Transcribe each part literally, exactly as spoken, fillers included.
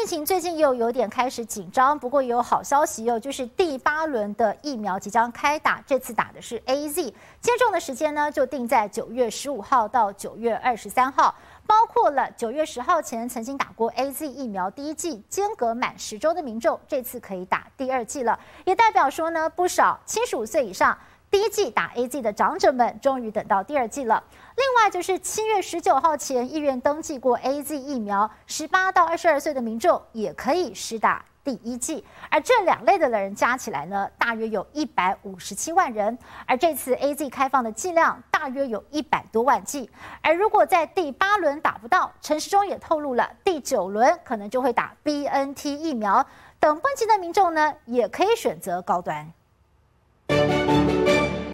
疫情最近又有点开始紧张，不过也有好消息哟、哦，就是第八轮的疫苗即将开打，这次打的是 A Z， 接种的时间呢就定在九月十五号到九月二十三号，包括了九月十号前曾经打过 A Z 疫苗第一剂，间隔满十周的民众，这次可以打第二剂了，也代表说呢，不少七十五岁以上。 第一季打 A Z 的长者们终于等到第二季了。另外就是七月十九号前意愿登记过 A Z 疫苗，十八到二十二岁的民众也可以施打第一季。而这两类的人加起来呢，大约有一百五十七万人。而这次 A Z 开放的剂量大约有一百多万剂。而如果在第八轮打不到，陈时中也透露了，第九轮可能就会打 B N T 疫苗。等不及的民众呢，也可以选择高端。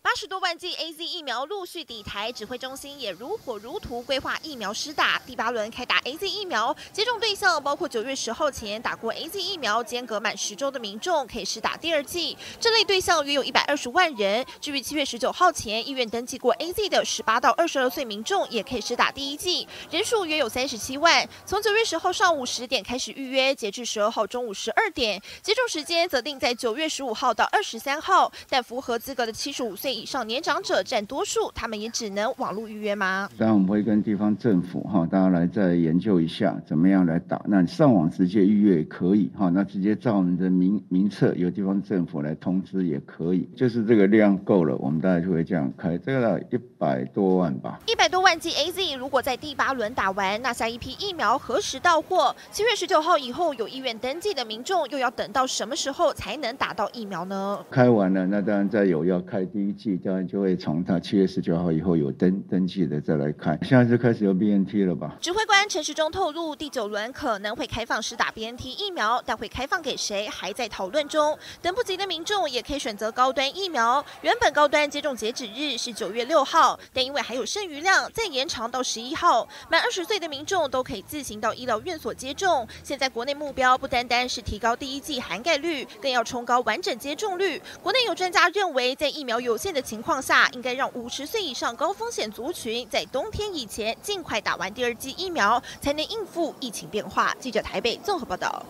八十多万剂 A Z 疫苗陆续抵台，指挥中心也如火如荼规划疫苗施打。第八轮开打 A Z 疫苗，接种对象包括九月十号前打过 A Z 疫苗、间隔满十周的民众，可以施打第二剂。这类对象约有一百二十万人。至于七月十九号前意愿登记过 A Z 的十八到二十二岁民众，也可以施打第一剂，人数约有三十七万。从九月十号上午十点开始预约，截至十二号中午十二点，接种时间则定在九月十五号到二十三号。但符合资格的七十五岁以 以上年长者占多数，他们也只能网络预约吗？当然，我们会跟地方政府哈，大家来再研究一下怎么样来打。那你上网直接预约也可以哈，那直接照我们的名名册，由地方政府来通知也可以。就是这个量够了，我们大概就会这样开。这个一百多万吧，一百多万剂 A Z， 如果在第八轮打完，那下一批疫苗何时到货？七月十九号以后有意愿登记的民众，又要等到什么时候才能打到疫苗呢？开完了，那当然再有要开第一剂。 当然就会从他七月十九号以后有登登记的再来看，现在就开始有 B N T 了吧？指挥官陈时中透露，第九轮可能会开放施打 B N T 疫苗，但会开放给谁还在讨论中。等不及的民众也可以选择高端疫苗，原本高端接种截止日是九月六号，但因为还有剩余量，再延长到十一号。满二十岁的民众都可以自行到医疗院所接种。现在国内目标不单单是提高第一剂涵盖率，更要冲高完整接种率。国内有专家认为，在疫苗有限的 情况下，应该让五十岁以上高风险族群在冬天以前尽快打完第二剂疫苗，才能应付疫情变化。记者台北综合报道。